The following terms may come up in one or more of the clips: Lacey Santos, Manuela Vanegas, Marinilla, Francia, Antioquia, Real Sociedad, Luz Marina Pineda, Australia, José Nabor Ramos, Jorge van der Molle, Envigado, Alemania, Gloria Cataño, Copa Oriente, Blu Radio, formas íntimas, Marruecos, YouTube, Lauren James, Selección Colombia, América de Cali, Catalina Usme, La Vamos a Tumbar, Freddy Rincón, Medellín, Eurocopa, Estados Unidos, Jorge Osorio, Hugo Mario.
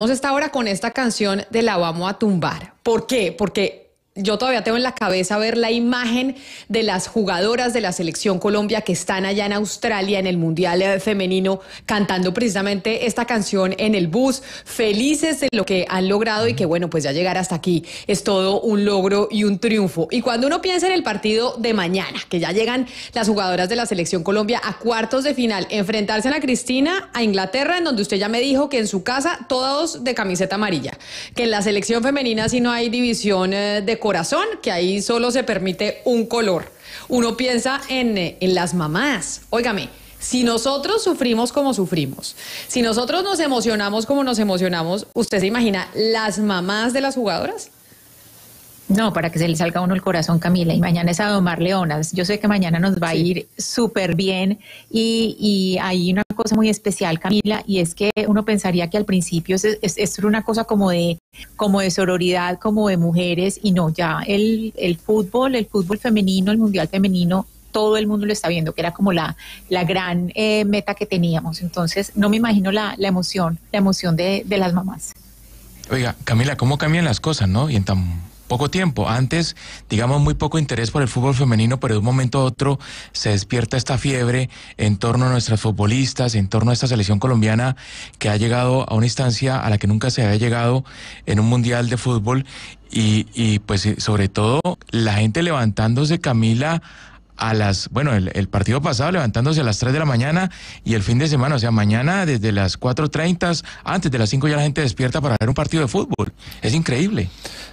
Vamos a estar ahora con esta canción de La Vamos a Tumbar. ¿Por qué? Porque yo todavía tengo en la cabeza ver la imagen de las jugadoras de la Selección Colombia que están allá en Australia en el Mundial Femenino cantando precisamente esta canción en el bus, felices de lo que han logrado y que bueno, pues ya llegar hasta aquí es todo un logro y un triunfo. Y cuando uno piensa en el partido de mañana, que ya llegan las jugadoras de la Selección Colombia a cuartos de final, enfrentarse a la Cristina, a Inglaterra, en donde usted ya me dijo que en su casa todos de camiseta amarilla, que en la Selección Femenina si no hay división de corazón, que ahí solo se permite un color. Uno piensa en las mamás. Óigame, si nosotros sufrimos como sufrimos, si nosotros nos emocionamos como nos emocionamos, ¿usted se imagina las mamás de las jugadoras? No, para que se le salga a uno el corazón, Camila. Y mañana es a domar leonas. Yo sé que mañana nos va a ir súper bien. Y hay una cosa muy especial, Camila, y es que uno pensaría que al principio es una cosa como de sororidad, como de mujeres, y no, ya el fútbol femenino, el Mundial Femenino, todo el mundo lo está viendo, que era como la gran meta que teníamos. Entonces, no me imagino la emoción de las mamás. Oiga, Camila, ¿cómo cambian las cosas, no? Y en tan poco tiempo. Antes, digamos, muy poco interés por el fútbol femenino, pero de un momento a otro se despierta esta fiebre en torno a nuestras futbolistas, en torno a esta selección colombiana que ha llegado a una instancia a la que nunca se había llegado en un mundial de fútbol y pues sobre todo la gente levantándose, Camila, a las, bueno, el partido pasado levantándose a las 3 de la mañana y el fin de semana, o sea, mañana desde las 4:30, antes de las 5 ya la gente despierta para ver un partido de fútbol. Es increíble.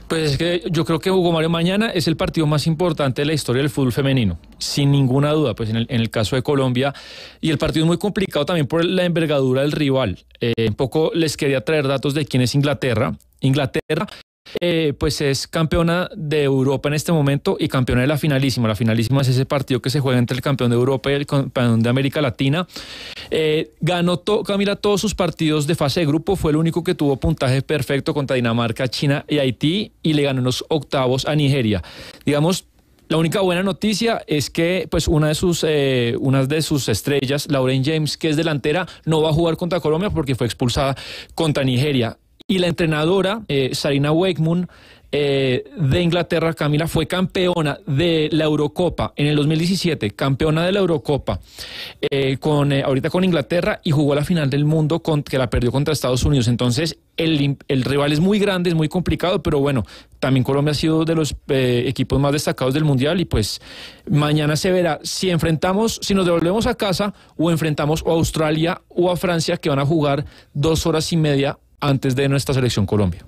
Pues es que yo creo que, Hugo Mario, mañana es el partido más importante de la historia del fútbol femenino, sin ninguna duda, pues en el caso de Colombia, y el partido es muy complicado también por la envergadura del rival. Un poco les quería traer datos de quién es Inglaterra. Inglaterra pues es campeona de Europa en este momento y campeona de la finalísima. La finalísima es ese partido que se juega entre el campeón de Europa y el campeón de América Latina. Ganó, Camila, todos sus partidos de fase de grupo, fue el único que tuvo puntaje perfecto contra Dinamarca, China y Haití, y le ganó en los octavos a Nigeria. Digamos, la única buena noticia es que pues una de sus estrellas, Lauren James, que es delantera, no va a jugar contra Colombia porque fue expulsada contra Nigeria. Y la entrenadora, Sarina Wiegman, de Inglaterra, Camila, fue campeona de la Eurocopa en el 2017, campeona de la Eurocopa ahorita con Inglaterra, y jugó la final del mundo que la perdió contra Estados Unidos. Entonces, el rival es muy grande, es muy complicado, pero bueno, también Colombia ha sido de los equipos más destacados del Mundial y pues mañana se verá si nos devolvemos a casa o enfrentamos a Australia o a Francia, que van a jugar 2 horas y media antes de nuestra Selección Colombia.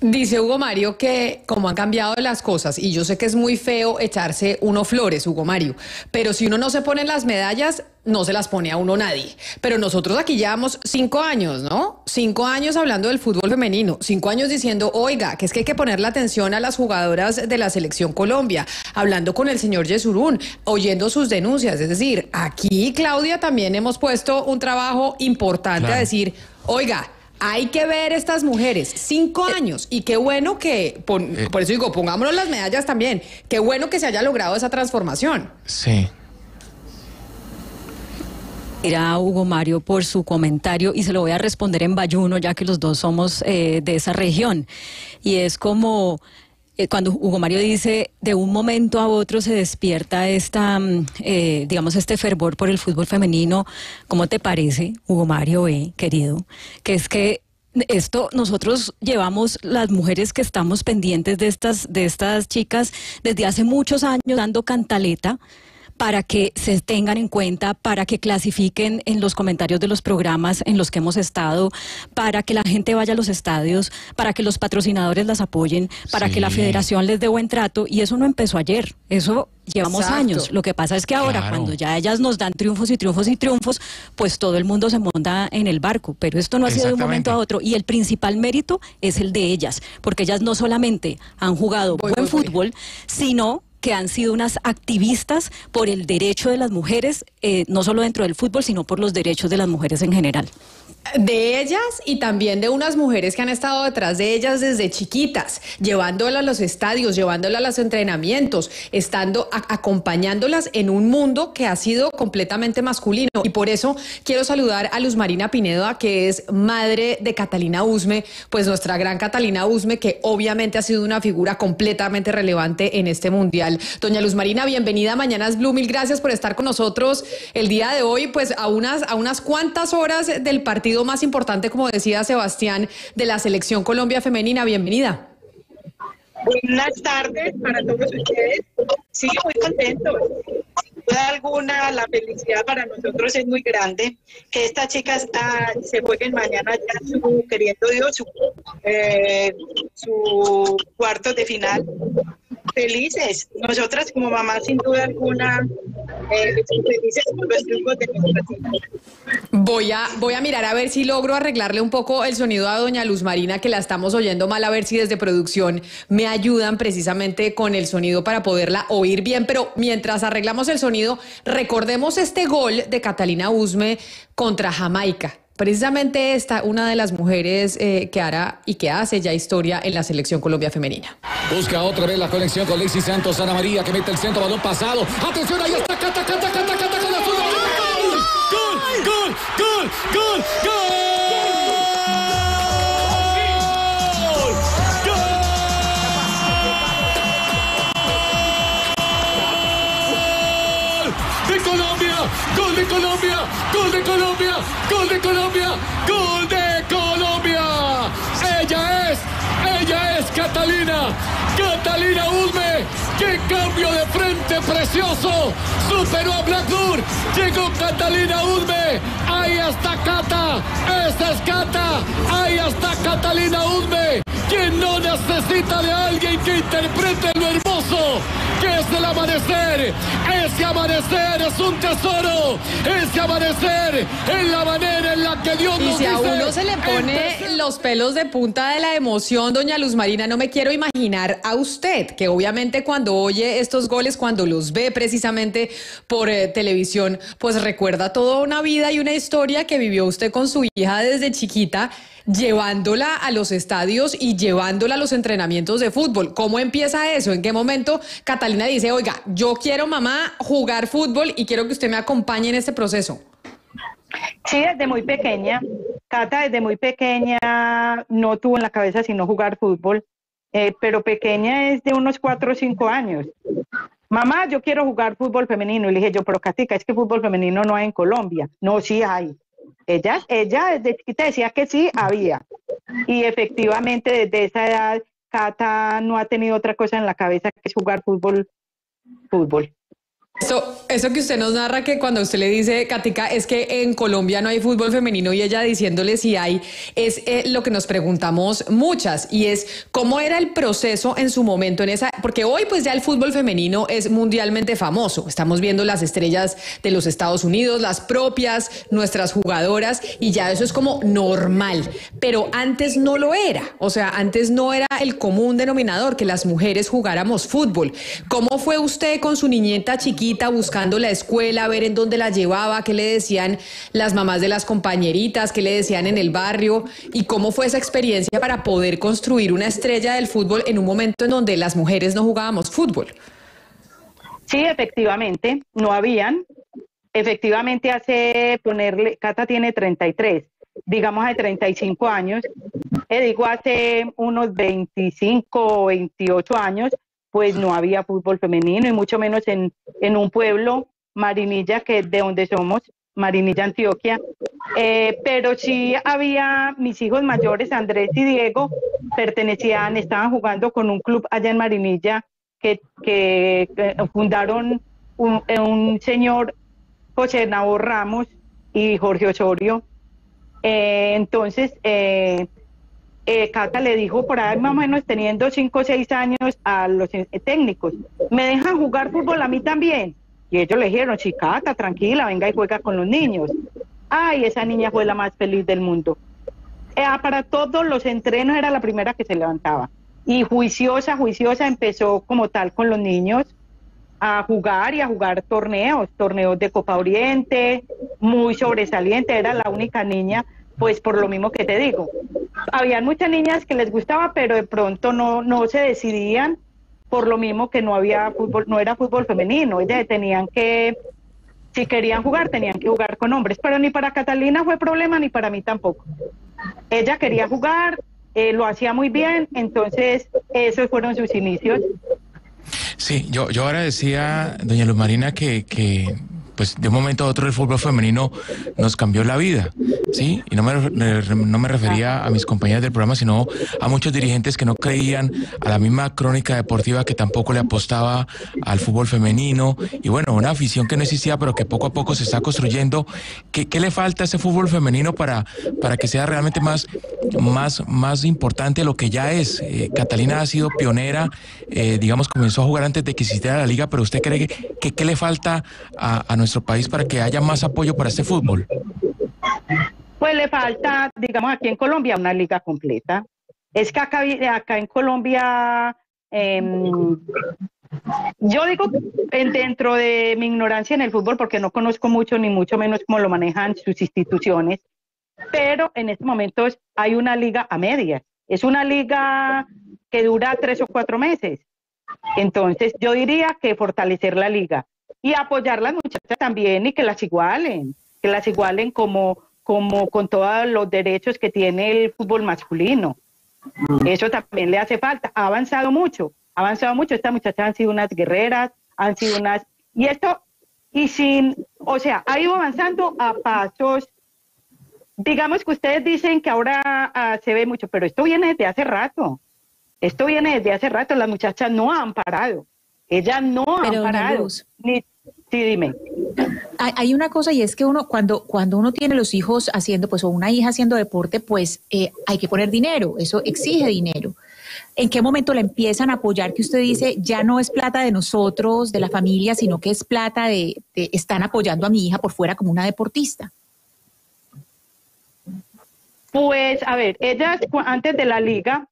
Dice Hugo Mario que como han cambiado las cosas, y yo sé que es muy feo echarse uno flores, Hugo Mario, pero si uno no se pone las medallas, no se las pone a uno nadie. Pero nosotros aquí llevamos 5 años, ¿no? 5 años hablando del fútbol femenino, 5 años diciendo, oiga, que es que hay que ponerle atención a las jugadoras de la Selección Colombia, hablando con el señor Yesurún, oyendo sus denuncias. Es decir, aquí, Claudia, también hemos puesto un trabajo importante, claro, a decir, oiga, hay que ver estas mujeres, 5 años, y qué bueno que, por eso digo, pongámonos las medallas también, qué bueno que se haya logrado esa transformación. Sí. Mira, Hugo Mario, por su comentario, y se lo voy a responder en bayuno, ya que los dos somos de esa región, y es como cuando Hugo Mario dice, de un momento a otro se despierta este fervor por el fútbol femenino. ¿Cómo te parece, Hugo Mario, querido? Que es que esto, nosotros llevamos, las mujeres que estamos pendientes de estas chicas, desde hace muchos años dando cantaleta, para que se tengan en cuenta, para que clasifiquen en los comentarios de los programas en los que hemos estado, para que la gente vaya a los estadios, para que los patrocinadores las apoyen, para que la federación les dé buen trato, y eso no empezó ayer, eso llevamos años. Lo que pasa es que ahora, cuando ya ellas nos dan triunfos y triunfos y triunfos, pues todo el mundo se monta en el barco, pero esto no ha sido de un momento a otro, y el principal mérito es el de ellas, porque ellas no solamente han jugado buen fútbol, sino que han sido unas activistas por el derecho de las mujeres, no solo dentro del fútbol, sino por los derechos de las mujeres en general. De ellas y también de unas mujeres que han estado detrás de ellas desde chiquitas, llevándolas a los estadios, llevándolas a los entrenamientos, estando acompañándolas en un mundo que ha sido completamente masculino. Y por eso quiero saludar a Luz Marina Pineda, que es madre de Catalina Usme, pues nuestra gran Catalina Usme, que obviamente ha sido una figura completamente relevante en este mundial. Doña Luz Marina, bienvenida a Mañanas Blu, mil gracias por estar con nosotros el día de hoy, pues a unas cuantas horas del partido más importante, como decía Sebastián, de la Selección Colombia Femenina. Bienvenida. Buenas tardes para todos ustedes. Sí, muy contento. Sin duda alguna, la felicidad para nosotros es muy grande. Que estas chicas se jueguen mañana ya, queriendo Dios, su cuarto de final. Felices. Nosotras como mamá, sin duda alguna, felices por los triunfos de nuestras hijas. Voy a mirar a ver si logro arreglarle un poco el sonido a doña Luz Marina, que la estamos oyendo mal, a ver si desde producción me ayudan precisamente con el sonido para poderla oír bien. Pero mientras arreglamos el sonido, recordemos este gol de Catalina Usme contra Jamaica. Precisamente esta, una de las mujeres que hará y que hace ya historia en la Selección Colombia Femenina. Busca otra vez la conexión con Lexi Santos, Ana María, que mete el centro, balón pasado. ¡Atención, ahí está! ¡Cata, con la zurda! ¡Gol! ¡Gol! ¡Gol! ¡Gol! ¡Gol! ¡Gol de Colombia! ¡Gol de Colombia! ¡Gol de Colombia! ¡Gol de Colombia! ¡Ella es Catalina Usme! ¡Qué cambio de frente precioso! ¡Superó a Blackburn! ¡Llegó Catalina Usme! ¡Ahí está Cata! ¡Esa es Cata! ¡Ahí está Catalina Usme! ¡Quien no necesita de alguien que interprete lo hermoso que es el amanecer! Ese amanecer es un tesoro, ese amanecer es la manera en la que Dios nos dice. Y si a uno se le pone los pelos de punta de la emoción, doña Luz Marina, no me quiero imaginar a usted, que obviamente cuando oye estos goles, cuando los ve precisamente por televisión, pues recuerda toda una vida y una historia que vivió usted con su hija desde chiquita, llevándola a los estadios y llevándola a los entrenamientos de fútbol. ¿Cómo empieza eso? ¿En qué momento Catalina dice, oiga, yo quiero, mamá, jugar fútbol y quiero que usted me acompañe en este proceso? Sí, desde muy pequeña. Cata desde muy pequeña no tuvo en la cabeza sino jugar fútbol, pero pequeña es de unos 4 o 5 años. Mamá, yo quiero jugar fútbol femenino. Y le dije yo, pero Catica, es que fútbol femenino no hay en Colombia. No, sí hay. Ella desde chiquita decía que sí había, y efectivamente desde esa edad Cata no ha tenido otra cosa en la cabeza que es jugar fútbol. Eso que usted nos narra, que cuando usted le dice, Catica, es que en Colombia no hay fútbol femenino, y ella diciéndole si hay, es lo que nos preguntamos muchas, y es cómo era el proceso en su momento, en esa, porque hoy pues ya el fútbol femenino es mundialmente famoso, estamos viendo las estrellas de los Estados Unidos, las propias, nuestras jugadoras, y ya eso es como normal, pero antes no lo era, o sea, antes no era el común denominador que las mujeres jugáramos fútbol. ¿Cómo fue usted con su niñeta chiquita, buscando la escuela, a ver en dónde la llevaba, qué le decían las mamás de las compañeritas, qué le decían en el barrio, y cómo fue esa experiencia para poder construir una estrella del fútbol en un momento en donde las mujeres no jugábamos fútbol? Sí, efectivamente, no habían. Efectivamente, hace ponerle, Cata tiene 33, digamos hace 35 años, digo hace unos 25 o 28 años, pues no había fútbol femenino, y mucho menos en un pueblo, Marinilla, que de donde somos, Marinilla, Antioquia, pero sí había, mis hijos mayores, Andrés y Diego, estaban jugando con un club allá en Marinilla que fundaron un señor, José Nabor Ramos y Jorge Osorio. Cata le dijo por ahí más o menos teniendo 5 o 6 años a los técnicos, ¿me dejan jugar fútbol a mí también? Y ellos le dijeron, sí, Cata, tranquila, venga y juega con los niños. Ay, esa niña fue la más feliz del mundo. Para todos los entrenos era la primera que se levantaba, y juiciosa empezó como tal con los niños a jugar, y a jugar torneos de Copa Oriente, muy sobresaliente. Era la única niña pues por lo mismo que te digo. Habían muchas niñas que les gustaba, pero de pronto no se decidían por lo mismo que no había fútbol, no era fútbol femenino. Ellas tenían que, si querían jugar, tenían que jugar con hombres. Pero ni para Catalina fue problema, ni para mí tampoco. Ella quería jugar, lo hacía muy bien, entonces esos fueron sus inicios. Sí, yo ahora decía, doña Luz Marina, que pues de un momento a otro el fútbol femenino nos cambió la vida, ¿sí? Y no me refería a mis compañeras del programa, sino a muchos dirigentes que no creían, a la misma Crónica Deportiva que tampoco le apostaba al fútbol femenino, y bueno, una afición que no existía, pero que poco a poco se está construyendo. ¿Qué le falta a ese fútbol femenino para que sea realmente más importante lo que ya es? Catalina ha sido pionera, digamos, comenzó a jugar antes de que existiera la liga, pero ¿usted cree que qué le falta a nuestro país para que haya más apoyo para este fútbol? Pues le falta, digamos, aquí en Colombia una liga completa. Es que acá en Colombia, yo digo, dentro de mi ignorancia en el fútbol, porque no conozco mucho, ni mucho menos cómo lo manejan sus instituciones, pero en estos momentos hay una liga a medias. Es una liga que dura 3 o 4 meses. Entonces yo diría que fortalecer la liga y apoyar las muchachas también, y que las igualen como con todos los derechos que tiene el fútbol masculino. Eso también le hace falta. Ha avanzado mucho. Estas muchachas han sido unas guerreras, ha ido avanzando a pasos, digamos que ustedes dicen que ahora se ve mucho, pero esto viene desde hace rato. Las muchachas no han parado. Ellas no han parado. Sí, dime. Hay una cosa, y es que uno cuando uno tiene los hijos haciendo, pues, o una hija haciendo deporte, pues hay que poner dinero, eso exige dinero. ¿En qué momento la empiezan a apoyar, que usted dice, ya no es plata de nosotros, de la familia, sino que es plata de están apoyando a mi hija por fuera como una deportista? Pues, a ver, ellas antes de la liga,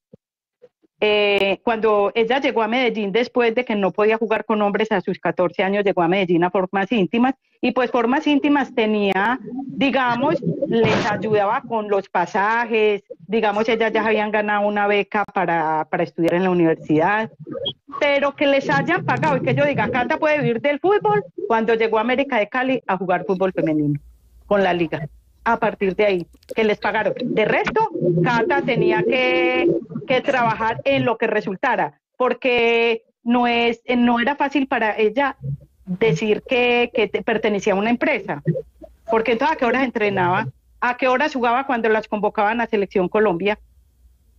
cuando ella llegó a Medellín, después de que no podía jugar con hombres a sus 14 años, llegó a Medellín a Formas Íntimas, y pues Formas Íntimas tenía, digamos, les ayudaba con los pasajes, digamos, ellas ya habían ganado una beca para estudiar en la universidad, pero que les hayan pagado, y que yo diga, Cata puede vivir del fútbol, cuando llegó a América de Cali a jugar fútbol femenino con la liga. A partir de ahí, que les pagaron. De resto, Cata tenía que trabajar en lo que resultara, porque no era fácil para ella decir que pertenecía a una empresa, porque entonces a qué horas entrenaba, a qué horas jugaba cuando las convocaban a Selección Colombia.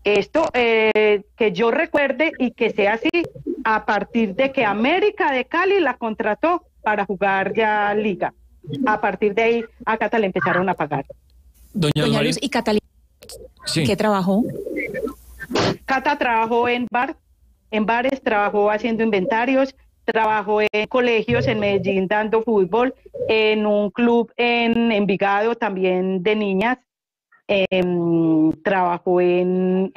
Esto, que yo recuerde y que sea así, a partir de que América de Cali la contrató para jugar ya liga. A partir de ahí, a Cata le empezaron a pagar. Doña Luz, ¿y Catalina sí, qué trabajó? Cata trabajó en bares, trabajó haciendo inventarios, trabajó en colegios en Medellín dando fútbol, en un club en Envigado también de niñas, trabajó en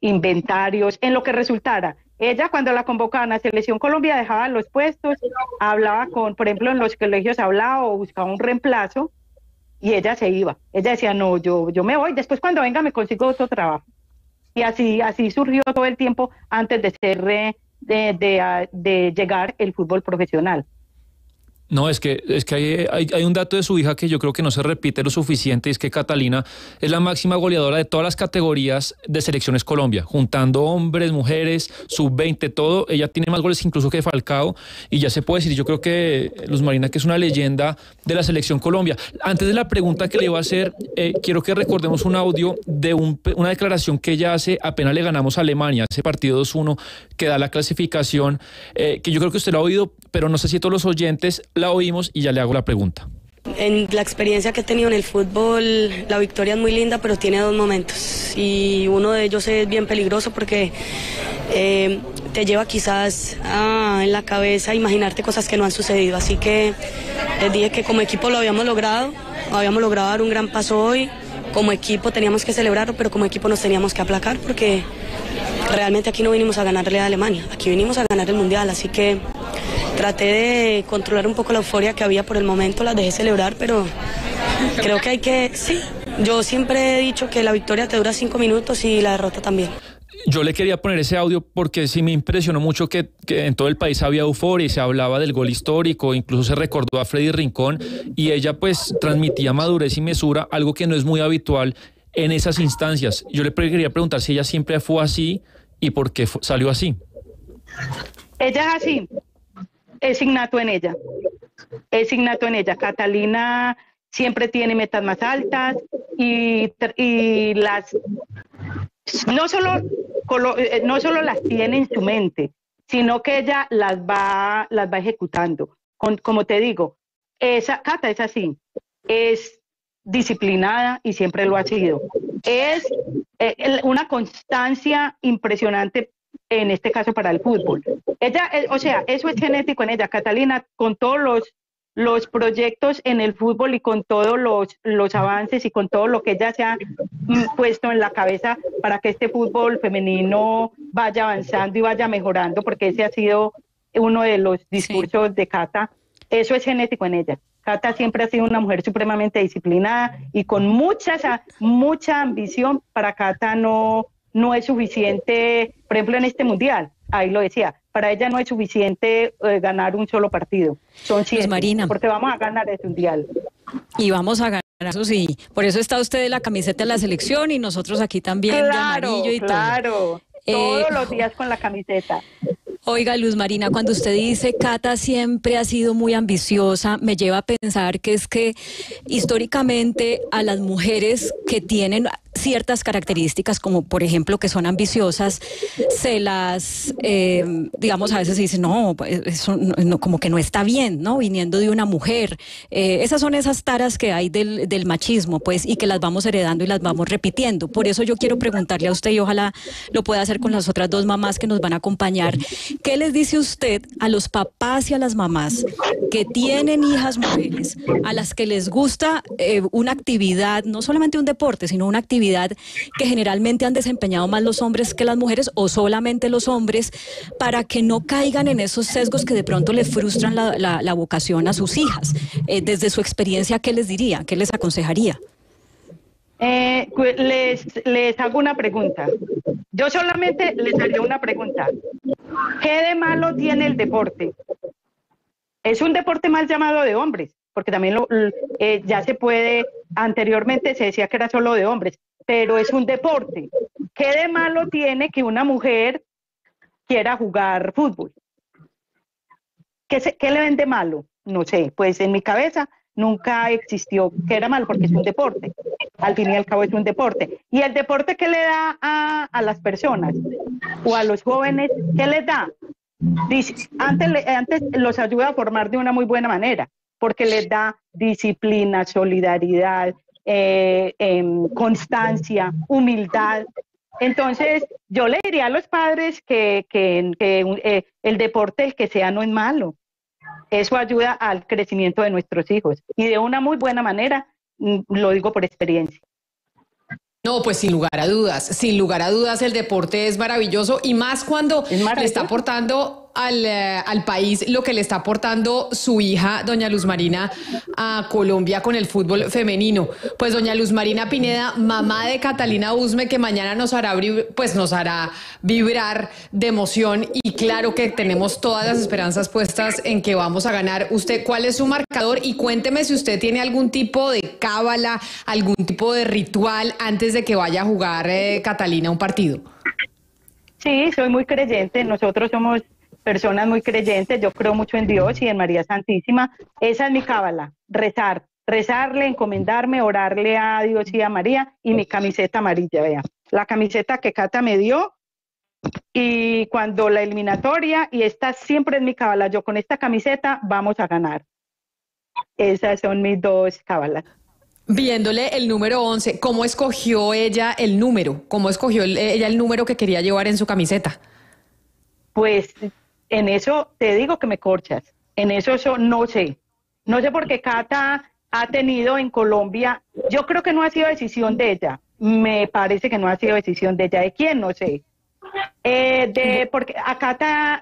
inventarios, en lo que resultara. Ella, cuando la convocaban a Selección Colombia, dejaba los puestos, hablaba con, por ejemplo, en los colegios hablaba o buscaba un reemplazo, y ella se iba. Ella decía, no, yo me voy, después cuando venga me consigo otro trabajo. Y así surgió todo el tiempo antes de llegar el fútbol profesional. No, es que hay un dato de su hija que yo creo que no se repite lo suficiente, y es que Catalina es la máxima goleadora de todas las categorías de Selecciones Colombia, juntando hombres, mujeres, sub-20, todo. Ella tiene más goles incluso que Falcao, y ya se puede decir, yo creo que Luz Marina, que es una leyenda de la Selección Colombia. Antes de la pregunta que le iba a hacer, quiero que recordemos un audio de una declaración que ella hace apenas le ganamos a Alemania, ese partido 2-1 que da la clasificación, que yo creo que usted lo ha oído, pero no sé si todos los oyentes la oímos, y ya le hago la pregunta. En la experiencia que he tenido en el fútbol, la victoria es muy linda, pero tiene dos momentos, y uno de ellos es bien peligroso porque te lleva quizás en la cabeza a imaginarte cosas que no han sucedido. Así que les dije que como equipo lo habíamos logrado dar un gran paso hoy, como equipo teníamos que celebrarlo, pero como equipo nos teníamos que aplacar, porque realmente aquí no vinimos a ganarle a Alemania, aquí vinimos a ganar el Mundial, así que traté de controlar un poco la euforia que había por el momento, la dejé celebrar, pero creo que hay que, sí, Yo siempre he dicho que la victoria te dura 5 minutos y la derrota también. Yo le quería poner ese audio porque sí me impresionó mucho que en todo el país había euforia y se hablaba del gol histórico, incluso se recordó a Freddy Rincón y ella pues transmitía madurez y mesura, algo que no es muy habitual en esas instancias. Yo le quería preguntar si ella siempre fue así y por qué salió así. Ella es así, es innato en ella, es innato en ella. Catalina siempre tiene metas más altas y las... No solo las tiene en su mente, sino que ella las va ejecutando. Como te digo, Cata es así, es disciplinada y siempre lo ha sido. Es una constancia impresionante, en este caso para el fútbol. Ella, o sea, eso es genético en ella. Catalina, con todos los proyectos en el fútbol y con todos los avances y con todo lo que ella se ha puesto en la cabeza para que este fútbol femenino vaya avanzando y vaya mejorando, porque ese ha sido uno de los discursos de Cata. Eso es genético en ella. Cata siempre ha sido una mujer supremamente disciplinada y con mucha ambición. Para Cata no es suficiente, por ejemplo, en este mundial, ahí lo decía, para ella no es suficiente ganar un solo partido. Son 7, Marina, porque vamos a ganar el mundial. Y vamos a ganar, eso sí. Por eso está usted de la camiseta de la selección y nosotros aquí también, claro, de amarillo y todo. Claro, todos los días con la camiseta. Oiga, Luz Marina, cuando usted dice Cata siempre ha sido muy ambiciosa, me lleva a pensar que es que históricamente a las mujeres que tienen ciertas características, como por ejemplo que son ambiciosas, se las, digamos, a veces se dice, no, eso no, como que no está bien, ¿no? Viniendo de una mujer. Esas son esas taras que hay del machismo, pues, y que las vamos heredando y las vamos repitiendo. Por eso yo quiero preguntarle a usted, y ojalá lo pueda hacer con las otras dos mamás que nos van a acompañar, ¿qué les dice usted a los papás y a las mamás que tienen hijas mujeres, a las que les gusta una actividad, no solamente un deporte, sino una actividad que generalmente han desempeñado más los hombres que las mujeres, o solamente los hombres, para que no caigan en esos sesgos que de pronto les frustran la vocación a sus hijas? Desde su experiencia, ¿qué les diría? ¿Qué les aconsejaría? Les hago una pregunta. Yo solamente les haría una pregunta. ¿Qué de malo tiene el deporte? Es un deporte mal llamado de hombres, porque también ya se puede, anteriormente se decía que era solo de hombres, pero es un deporte. ¿Qué de malo tiene que una mujer quiera jugar fútbol? ¿Qué le ven de malo? No sé, pues en mi cabeza nunca existió que era malo, porque es un deporte. Al fin y al cabo es un deporte. ¿Y el deporte que le da a las personas o a los jóvenes? ¿Qué les da? Antes los ayuda a formar de una muy buena manera, porque les da disciplina, solidaridad, constancia, humildad. Entonces yo le diría a los padres que el deporte, el que sea, no es malo. Eso ayuda al crecimiento de nuestros hijos y de una muy buena manera, lo digo por experiencia. No, pues sin lugar a dudas, sin lugar a dudas el deporte es maravilloso, y más cuando le está aportando al país lo que le está aportando su hija, doña Luz Marina, a Colombia con el fútbol femenino. Pues doña Luz Marina Pineda, mamá de Catalina Usme, que mañana nos hará vibrar de emoción, y claro que tenemos todas las esperanzas puestas en que vamos a ganar. Usted, ¿cuál es su marcador? Y cuénteme si usted tiene algún tipo de cábala, algún tipo de ritual antes de que vaya a jugar Catalina un partido. Sí, soy muy creyente, nosotros somos personas muy creyentes, yo creo mucho en Dios y en María Santísima. Esa es mi cábala, rezarle, encomendarme, orarle a Dios y a María, y mi camiseta amarilla, vea, la camiseta que Cata me dio, y cuando la eliminatoria, y esta siempre es mi cábala, yo con esta camiseta vamos a ganar. Esas son mis dos cábalas. Viéndole el número 11, ¿cómo escogió ella el número? ¿Cómo escogió ella el número que quería llevar en su camiseta? Pues en eso te digo que me corchas, en eso yo no sé porque Cata ha tenido en Colombia, yo creo que no ha sido decisión de ella, me parece que no ha sido decisión de ella, ¿de quién? No sé. Porque a Cata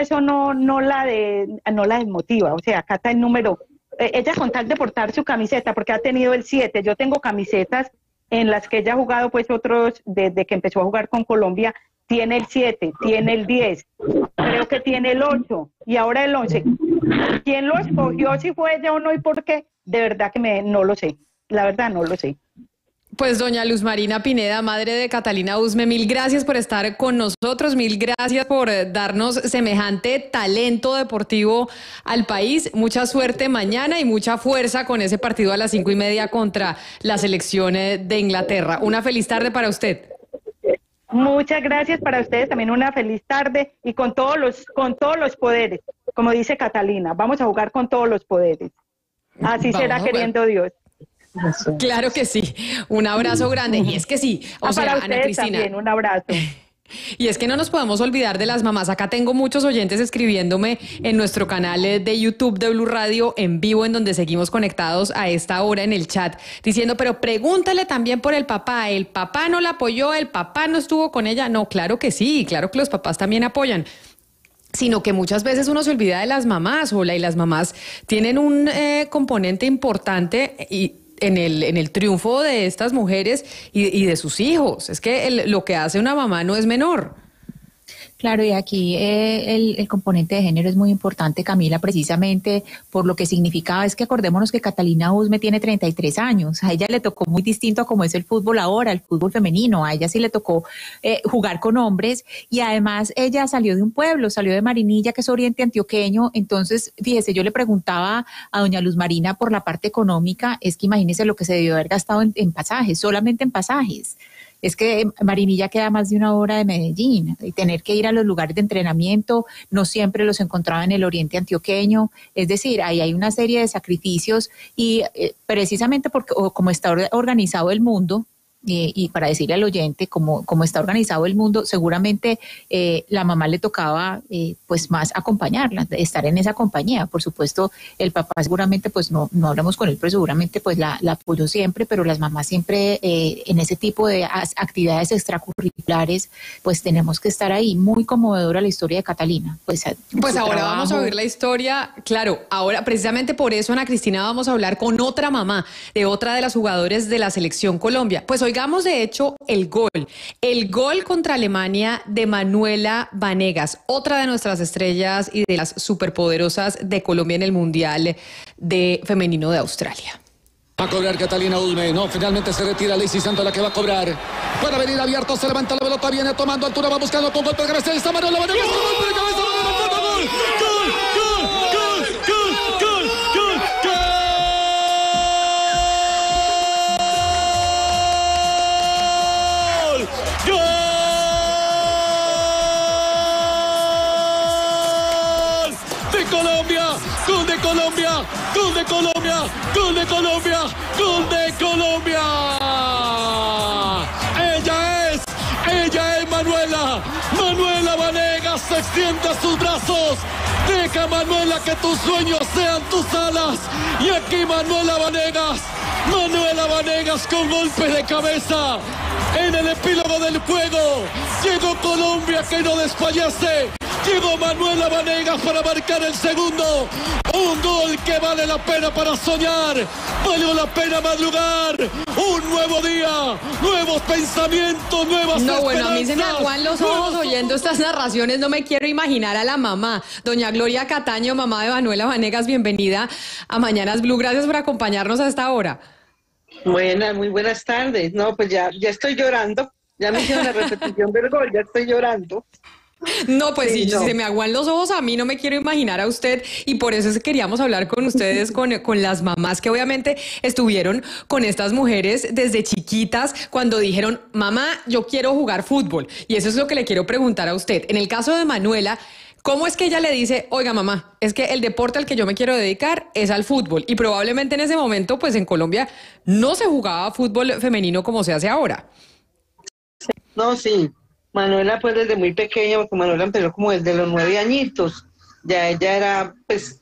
eso no la desmotiva, o sea, Cata el número, ella con tal de portar su camiseta, porque ha tenido el 7, yo tengo camisetas en las que ella ha jugado, pues otros, desde que empezó a jugar con Colombia, tiene el 7, tiene el 10, creo que tiene el 8 y ahora el 11. ¿Quién lo escogió, si fue ella o no y por qué? De verdad que no lo sé, la verdad no lo sé. Pues doña Luz Marina Pineda, madre de Catalina Usme, mil gracias por estar con nosotros, mil gracias por darnos semejante talento deportivo al país. Mucha suerte mañana y mucha fuerza con ese partido a las 5:30 contra la selección de Inglaterra. Una feliz tarde para usted. Muchas gracias para ustedes, también una feliz tarde y con todos los poderes, como dice Catalina, vamos a jugar con todos los poderes. Así será queriendo Dios. Claro que sí, un abrazo grande. Y es que sí, o sea, para Ana Cristina también, un abrazo. Y es que no nos podemos olvidar de las mamás. Acá tengo muchos oyentes escribiéndome en nuestro canal de YouTube de Blu Radio en vivo, en donde seguimos conectados a esta hora en el chat, diciendo, pero pregúntale también por el papá no la apoyó, el papá no estuvo con ella. No, claro que sí, claro que los papás también apoyan, sino que muchas veces uno se olvida de las mamás, y las mamás tienen un componente importante y en el triunfo de estas mujeres y de sus hijos. Es que lo que hace una mamá no es menor. Claro, y aquí el componente de género es muy importante, Camila, precisamente por lo que significaba. Es que acordémonos que Catalina Usme tiene 33 años, a ella le tocó muy distinto a como es el fútbol ahora, el fútbol femenino, a ella sí le tocó jugar con hombres, y además ella salió de un pueblo, salió de Marinilla, que es oriente antioqueño. Entonces, fíjese, yo le preguntaba a doña Luz Marina por la parte económica, es que imagínese lo que se debió haber gastado en pasajes, solamente en pasajes. Es que Marinilla queda más de una hora de Medellín, y tener que ir a los lugares de entrenamiento, no siempre los encontraba en el oriente antioqueño. Es decir, ahí hay una serie de sacrificios, y precisamente porque como está organizado el mundo, y para decirle al oyente, como está organizado el mundo, seguramente la mamá le tocaba pues más acompañarla, estar en esa compañía. Por supuesto, el papá seguramente, pues no hablamos con él, pero seguramente pues la apoyó siempre, pero las mamás siempre en ese tipo de actividades extracurriculares, pues tenemos que estar ahí. Muy conmovedora la historia de Catalina. Pues ahora trabajo. Vamos a oír la historia, claro, ahora precisamente por eso, Ana Cristina, vamos a hablar con otra mamá, de otra de las jugadoras de la Selección Colombia. Pues hoy digamos, de hecho, el gol contra Alemania de Manuela Vanegas, otra de nuestras estrellas y de las superpoderosas de Colombia en el Mundial Femenino de Australia. Va a cobrar Catalina Usme, no, finalmente se retira Lacey Santos, la que va a cobrar. Puede venir abierto, se levanta la pelota, viene tomando altura, va buscando con golpe de cabeza, está Manuela Vanegas, golpe de cabeza, gol de Colombia, gol de Colombia, gol de Colombia. Ella es Manuela Vanegas, extiende sus brazos. Deja, Manuela, que tus sueños sean tus alas. Y aquí Manuela Vanegas con golpe de cabeza. En el epílogo del juego, llegó Colombia que no desfallece. Llegó Manuela Vanegas para marcar el segundo. Un gol que vale la pena para soñar, vale la pena madrugar. Un nuevo día, nuevos pensamientos, nuevas esperanzas. No, bueno, a mí se me aguan los ojos oyendo estas narraciones. No me quiero imaginar a la mamá. Doña Gloria Cataño, mamá de Manuela Vanegas, bienvenida a Mañanas Blu. Gracias por acompañarnos a esta hora. Muy buenas tardes. No, pues ya estoy llorando. Ya me hicieron la repetición del gol, ya estoy llorando. No, pues sí, no. Se me aguan los ojos, a mí no me quiero imaginar a usted, y por eso es que queríamos hablar con ustedes, con las mamás que obviamente estuvieron con estas mujeres desde chiquitas cuando dijeron, mamá, yo quiero jugar fútbol. Y eso es lo que le quiero preguntar a usted. En el caso de Manuela, ¿cómo es que ella le dice, oiga mamá, es que el deporte al que yo me quiero dedicar es al fútbol? Y probablemente en ese momento, pues en Colombia no se jugaba fútbol femenino como se hace ahora. No, sí. Manuela, pues desde muy pequeña, porque Manuela empezó como desde los 9 añitos, ya ella era, pues,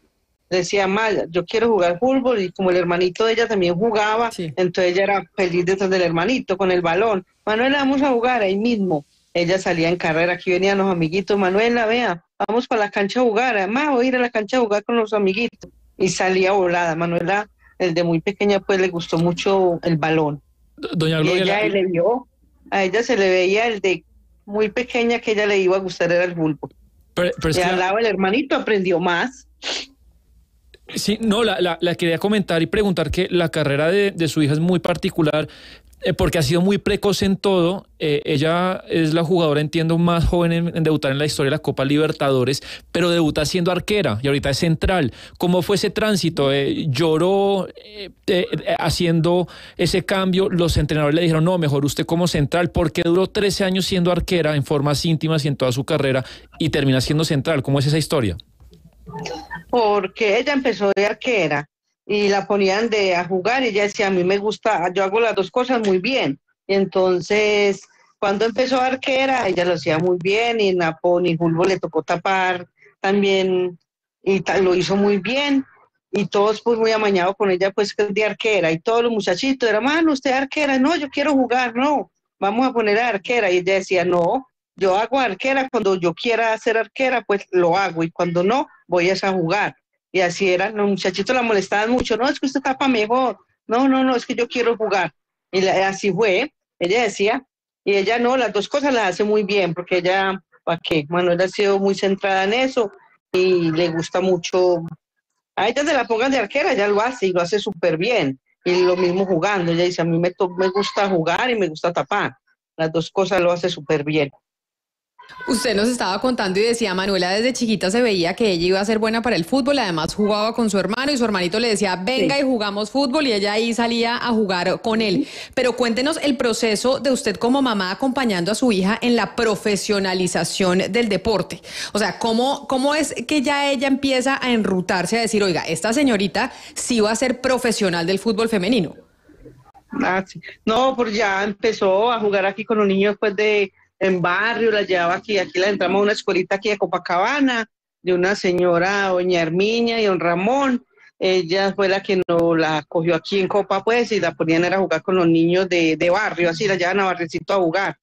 decía, Maya, yo quiero jugar fútbol, y como el hermanito de ella también jugaba, sí. Entonces ella era feliz detrás del hermanito, con el balón. Manuela, vamos a jugar ahí mismo. Ella salía en carrera, aquí venían los amiguitos, Manuela, vea, vamos para la cancha a jugar, además voy a ir a la cancha a jugar con los amiguitos. Y salía volada. Manuela, desde muy pequeña, pues, le gustó mucho el balón. Doña Gloria, ella le vio, a ella se le veía desde muy pequeña que ella le iba a gustar era el bulbo. Pero le hablaba el hermanito, aprendió más. Sí, no, la quería comentar y preguntar que la carrera de su hija es muy particular, porque ha sido muy precoz en todo. Ella es la jugadora, entiendo, más joven en debutar en la historia de la Copa Libertadores, pero debuta siendo arquera y ahorita es central. ¿Cómo fue ese tránsito? ¿Lloró haciendo ese cambio? Los entrenadores le dijeron, no, mejor usted como central, porque duró 13 años siendo arquera en Formas Íntimas y en toda su carrera y termina siendo central. ¿Cómo es esa historia? Porque ella empezó de arquera y la ponían a jugar y ella decía, a mí me gusta, yo hago las dos cosas muy bien. Y entonces, cuando empezó arquera, ella lo hacía muy bien y Napón y Julbo le tocó tapar también y lo hizo muy bien. Y todos pues muy amañados con ella pues de arquera y todos los muchachitos, hermano, usted arquera, no, yo quiero jugar, no, vamos a poner a arquera. Y ella decía, no, yo hago arquera, cuando yo quiera hacer arquera pues lo hago y cuando no, voy a jugar. Y así era, los muchachitos la molestaban mucho, no, es que usted tapa mejor, no, no, no, es que yo quiero jugar. Y así fue, ella decía, y ella no, las dos cosas las hace muy bien, porque ella, ¿para qué? Bueno, ella ha sido muy centrada en eso, y le gusta mucho, a ella se la pongan de arquera, ella lo hace, y lo hace súper bien, y lo mismo jugando, ella dice, a mí me gusta jugar y me gusta tapar, las dos cosas lo hace súper bien. Usted nos estaba contando y decía, Manuela, desde chiquita se veía que ella iba a ser buena para el fútbol, además jugaba con su hermano y su hermanito le decía, venga y jugamos fútbol y ella ahí salía a jugar con él. Pero cuéntenos el proceso de usted como mamá acompañando a su hija en la profesionalización del deporte. O sea, ¿cómo es que ya ella empieza a enrutarse a decir, oiga, esta señorita sí va a ser profesional del fútbol femenino? Ah, sí. No, pues ya empezó a jugar aquí con los niños después de... en barrio, la llevaba aquí la entramos a una escuelita aquí de Copacabana, de una señora, doña Herminia y don Ramón, ella fue la que nos la cogió aquí en Copa, pues, y la ponían a jugar con los niños de barrio, así la llevan a barrecito a jugar,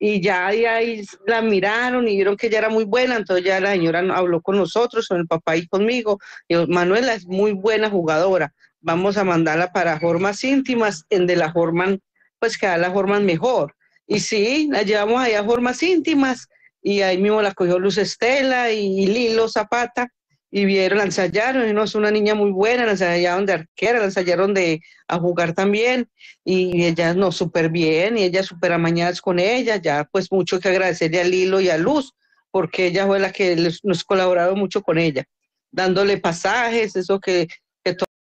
y ya ahí la miraron y vieron que ella era muy buena, entonces ya la señora habló con nosotros, con el papá y conmigo, y Manuela es muy buena jugadora, vamos a mandarla para Formas Íntimas, en de la forman, pues que da la forman mejor. Y sí, la llevamos allá a Formas Íntimas y ahí mismo la cogió Luz Estela y Lilo Zapata y vieron, la ensayaron, y no, es una niña muy buena, la ensayaron de arquera, la ensayaron a jugar también y ella no, súper bien y ella súper amañadas con ella, ya pues mucho que agradecerle a Lilo y a Luz porque ella fue la que nos colaboró mucho con ella, dándole pasajes, eso que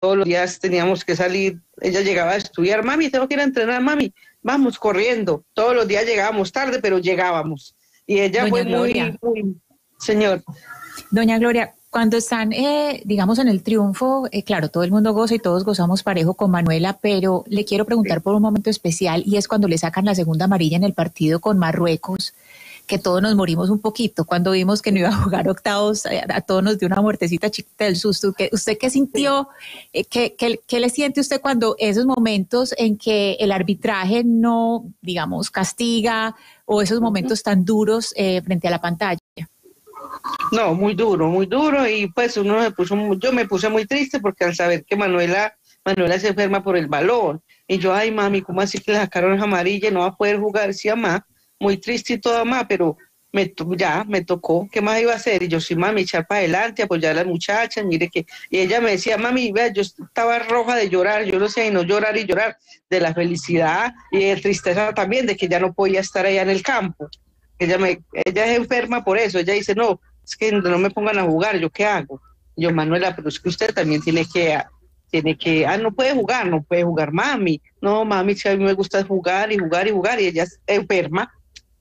todos los días teníamos que salir, ella llegaba a estudiar, mami, tengo que ir a entrenar, mami. Vamos corriendo, todos los días llegábamos tarde, pero llegábamos. Y ella fue muy, muy... Señor. Doña Gloria, cuando están, digamos, en el triunfo, claro, todo el mundo goza y todos gozamos parejo con Manuela, pero le quiero preguntar por un momento especial, y es cuando le sacan la segunda amarilla en el partido con Marruecos, que todos nos morimos un poquito, cuando vimos que no iba a jugar octavos, a todos nos dio una muertecita chiquita del susto. ¿Usted qué sintió? ¿Qué le siente usted cuando esos momentos en que el arbitraje no, digamos, castiga o esos momentos tan duros frente a la pantalla? No, muy duro y pues uno se puso, yo me puse muy triste porque al saber que Manuela se enferma por el balón y yo, ay mami, ¿cómo así que le sacaron las amarillas? No va a poder jugar, sí, mamá. Muy triste y toda más, pero ya me tocó, ¿qué más iba a hacer? Y yo, sí, mami, echar para adelante, apoyar a las muchachas, mire que... Y ella me decía, mami, vea, yo estaba roja de llorar, yo no sé, y no llorar y llorar, de la felicidad y de tristeza también, de que ya no podía estar allá en el campo. Ella es enferma por eso, ella dice, no, es que no me pongan a jugar, ¿yo qué hago? Y yo, Manuela, pero es que usted también no puede jugar, no puede jugar, mami. No, mami, si a mí me gusta jugar y jugar y jugar, y ella es enferma.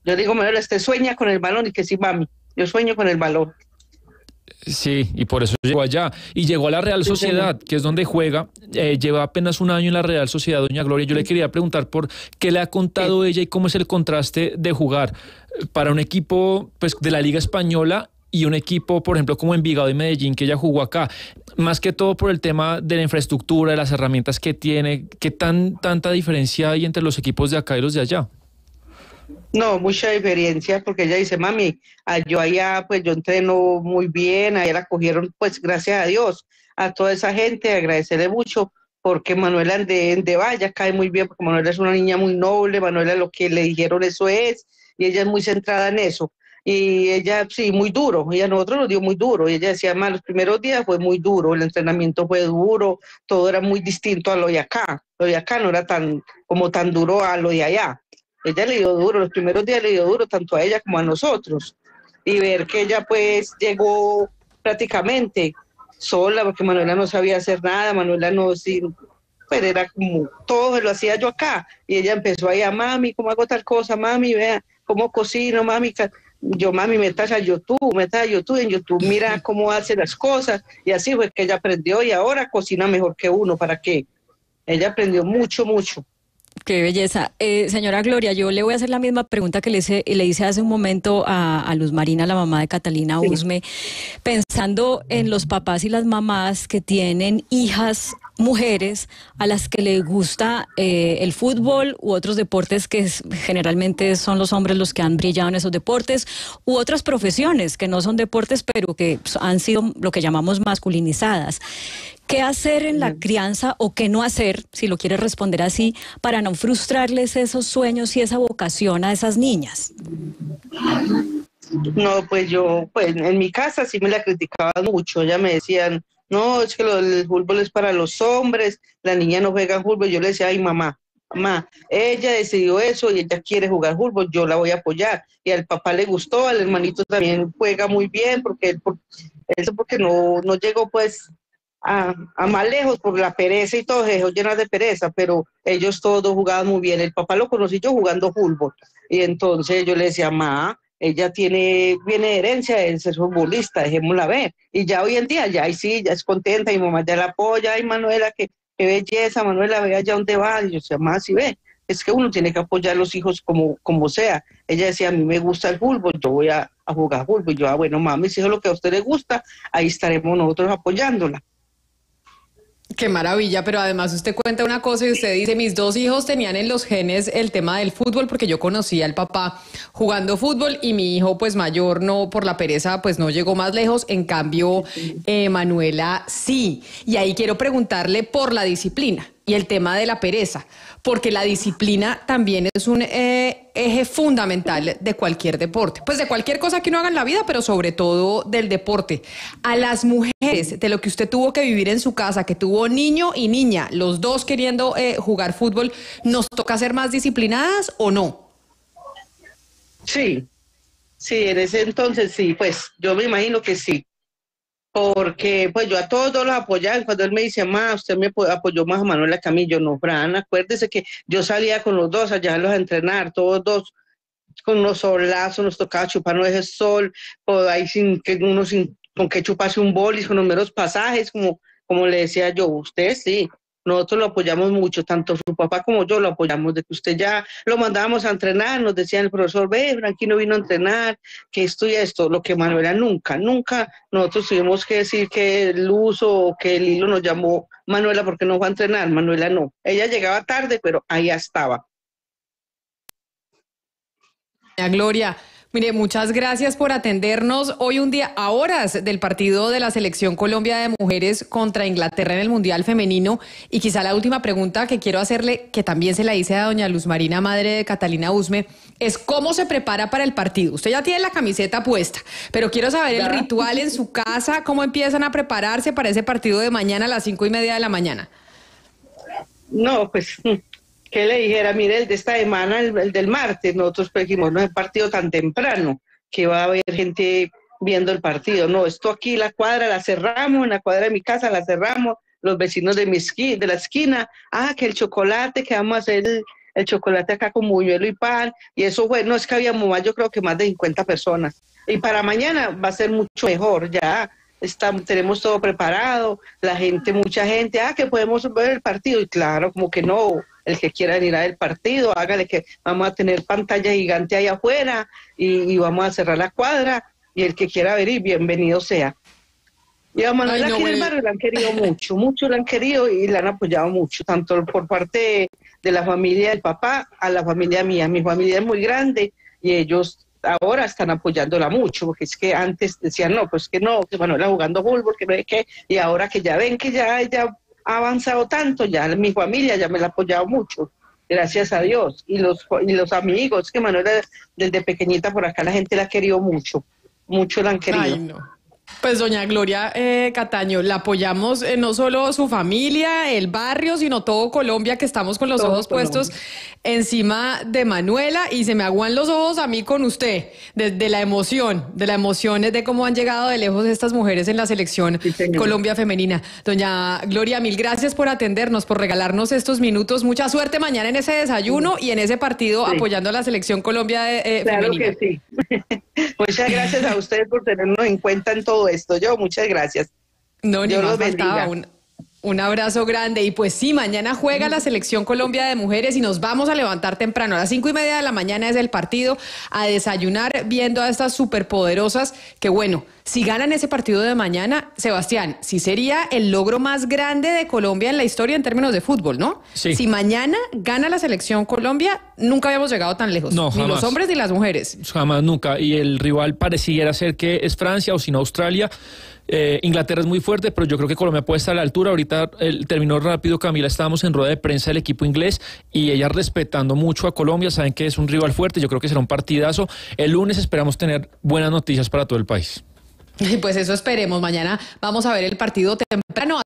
Yo digo, Manuela, usted sueña con el balón y que sí, mami, yo sueño con el balón. Sí, y por eso llegó allá. Y llegó a la Real Sociedad, que es donde juega. Lleva apenas un año en la Real Sociedad, doña Gloria. Yo le quería preguntar por qué le ha contado ella y cómo es el contraste de jugar para un equipo pues, de la Liga Española y un equipo, por ejemplo, como Envigado y Medellín, que ella jugó acá. Más que todo por el tema de la infraestructura, de las herramientas que tiene. ¿Qué tanta diferencia hay entre los equipos de acá y los de allá? No, mucha diferencia, porque ella dice, mami, yo allá, pues yo entreno muy bien, allá la cogieron, pues gracias a Dios, a toda esa gente, agradecerle mucho, porque Manuela de Vallas cae muy bien, porque Manuela es una niña muy noble, Manuela lo que le dijeron eso es, y ella es muy centrada en eso. Y ella, sí, muy duro, ella a nosotros nos dio muy duro, y ella decía, más los primeros días fue muy duro, el entrenamiento fue duro, todo era muy distinto a lo de acá no era tan, como tan duro a lo de allá. Ella le dio duro, los primeros días le dio duro tanto a ella como a nosotros, y ver que ella pues llegó prácticamente sola, porque Manuela no sabía hacer nada, Manuela no, pero era como, todo lo hacía yo acá, y ella empezó ahí a mami, ¿cómo hago tal cosa? Mami, vea, ¿cómo cocino? Mami, yo mami, metas a YouTube, en YouTube mira cómo hace las cosas, y así fue que ella aprendió, y ahora cocina mejor que uno, ¿para qué? Ella aprendió mucho, mucho. Qué belleza. Señora Gloria, yo le voy a hacer la misma pregunta que le hice hace un momento a Luz Marina, la mamá de Catalina Usme, sí. Pensando en los papás y las mamás que tienen hijas mujeres a las que les gusta el fútbol u otros deportes que generalmente son los hombres los que han brillado en esos deportes, u otras profesiones que no son deportes pero que han sido lo que llamamos masculinizadas. ¿Qué hacer en la crianza o qué no hacer, si lo quiere responder así, para no frustrarles esos sueños y esa vocación a esas niñas? No, pues yo, pues en mi casa sí me la criticaban mucho, ya me decían, no, es que el fútbol es para los hombres, la niña no juega fútbol, yo le decía, ay mamá, mamá, ella decidió eso y ella quiere jugar fútbol, yo la voy a apoyar, y al papá le gustó, al hermanito también juega muy bien, porque eso porque no llegó pues a más lejos por la pereza y todo eso, llenas de pereza, pero ellos todos jugaban muy bien, el papá lo conocí yo jugando fútbol, y entonces yo le decía, ma, ella viene herencia de ser futbolista, dejémosla ver, y ya hoy en día, ya ahí sí, ya es contenta, mi mamá ya la apoya, ay Manuela, qué belleza, Manuela, ve allá donde va, y yo decía, ma, sí ve, es que uno tiene que apoyar a los hijos como sea, ella decía, a mí me gusta el fútbol, yo voy a jugar fútbol, y yo, bueno mami, si eso es lo que a usted le gusta, ahí estaremos nosotros apoyándola. Qué maravilla, pero además usted cuenta una cosa y usted dice, mis dos hijos tenían en los genes el tema del fútbol porque yo conocía al papá jugando fútbol y mi hijo pues mayor no, por la pereza pues no llegó más lejos, en cambio Manuela sí, y ahí quiero preguntarle por la disciplina y el tema de la pereza, porque la disciplina también es un eje fundamental de cualquier deporte, pues de cualquier cosa que uno haga en la vida, pero sobre todo del deporte. A las mujeres, de lo que usted tuvo que vivir en su casa, que tuvo niño y niña, los dos queriendo jugar fútbol, ¿nos toca ser más disciplinadas o no? Sí, sí, en ese entonces sí, pues yo me imagino que sí. Porque pues yo a todos los apoyaba, cuando él me dice, ma, usted me apoyó más a Manuela que a mí, yo no, Fran, acuérdese que yo salía con los dos a llevarlos a entrenar, todos dos, con unos solazos, nos tocaba chuparnos ese sol, por ahí con que chuparse un bolis, con los meros pasajes, como le decía yo, usted sí, nosotros lo apoyamos mucho, tanto su papá como yo lo apoyamos, de que usted ya lo mandábamos a entrenar, nos decían el profesor, ve, Franquino vino a entrenar, que esto y esto, lo que Manuela nunca, nunca nosotros tuvimos que decir que Luz o que el hilo nos llamó Manuela porque no fue a entrenar, Manuela no, ella llegaba tarde, pero ahí estaba. Gloria, mire, muchas gracias por atendernos hoy un día a horas del partido de la Selección Colombia de Mujeres contra Inglaterra en el Mundial Femenino, y quizá la última pregunta que quiero hacerle, que también se la hice a doña Luz Marina, madre de Catalina Usme, es cómo se prepara para el partido. Usted ya tiene la camiseta puesta, pero quiero saber el ritual en su casa, cómo empiezan a prepararse para ese partido de mañana a las 5:30 de la mañana. No, pues... que le dijera, mire, el de esta semana, el del martes, nosotros dijimos, no es partido tan temprano, que va a haber gente viendo el partido, no, esto aquí la cuadra la cerramos, en la cuadra de mi casa la cerramos, los vecinos de la esquina, que el chocolate, que vamos a hacer el chocolate acá con buñuelo y pan, y eso fue, no, es que habíamos más, yo creo que más de 50 personas, y para mañana va a ser mucho mejor, ya, tenemos todo preparado, la gente, mucha gente, que podemos ver el partido, y claro, como que no, el que quiera venir al partido, hágale que vamos a tener pantalla gigante ahí afuera y vamos a cerrar la cuadra, y el que quiera venir, bienvenido sea. Y a Manuela aquí en el barrio la han querido mucho, mucho la han querido y la han apoyado mucho, tanto por parte de la familia del papá a la familia mía. Mi familia es muy grande y ellos ahora están apoyándola mucho, porque es que antes decían, no, pues que Manuela jugando fútbol, que no sé qué, y ahora que ya ven que ya ella ha avanzado tanto ya, mi familia ya me la ha apoyado mucho, gracias a Dios, y los amigos, que Manuela desde pequeñita por acá la gente la ha querido mucho, mucho la han querido. Ay, no. Pues doña Gloria Cataño, la apoyamos no solo su familia, el barrio, sino todo Colombia, que estamos con los ojos puestos encima de Manuela, y se me aguan los ojos a mí con usted, desde la emoción de cómo han llegado de lejos estas mujeres en la selección Colombia femenina. Doña Gloria, mil gracias por atendernos, por regalarnos estos minutos, mucha suerte mañana en ese desayuno y en ese partido apoyando a la selección Colombia femenina. Claro que sí. Muchas gracias a ustedes por tenernos en cuenta en todo esto. Yo, muchas gracias. No, ni más faltaba. Un abrazo grande. Y pues sí, mañana juega la Selección Colombia de Mujeres y nos vamos a levantar temprano. A las 5:30 de la mañana es el partido, a desayunar viendo a estas superpoderosas que, bueno, si ganan ese partido de mañana, Sebastián, sí sería el logro más grande de Colombia en la historia en términos de fútbol, ¿no? Sí. Si mañana gana la Selección Colombia, nunca habíamos llegado tan lejos. No, jamás. Ni los hombres ni las mujeres. Jamás, nunca. Y el rival pareciera ser que es Francia o si no Australia. Inglaterra es muy fuerte, pero yo creo que Colombia puede estar a la altura. Ahorita terminó rápido, Camila, estábamos en rueda de prensa del equipo inglés y ellas respetando mucho a Colombia, saben que es un rival fuerte, yo creo que será un partidazo. El lunes esperamos tener buenas noticias para todo el país. Pues eso esperemos, mañana vamos a ver el partido temprano.